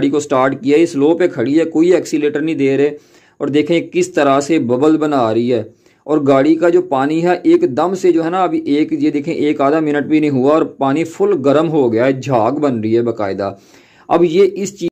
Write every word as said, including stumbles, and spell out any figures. गाड़ी को स्टार्ट किया, ये स्लो पे खड़ी है, कोई एक्सीलेटर नहीं दे रहे और देखें किस तरह से बबल बना रही है और गाड़ी का जो पानी है एकदम से जो है ना अभी एक ये देखें एक आधा मिनट भी नहीं हुआ और पानी फुल गर्म हो गया है, झाग बन रही है बाकायदा। अब ये इस चीज़